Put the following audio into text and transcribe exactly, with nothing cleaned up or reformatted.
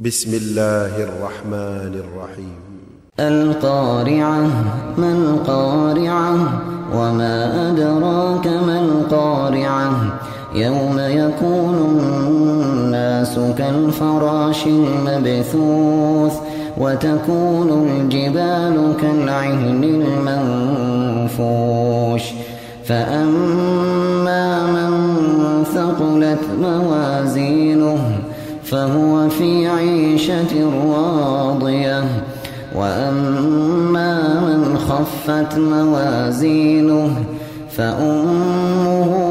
بسم الله الرحمن الرحيم. القارعة ما القارعة وما أدراك ما القارعة يوم يكون الناس كالفراش المبثوث وتكون الجبال كالعهن المنفوش فأما من ثقلت موازينه فهو في عيشة راضية وأما من خفت موازينه فأمه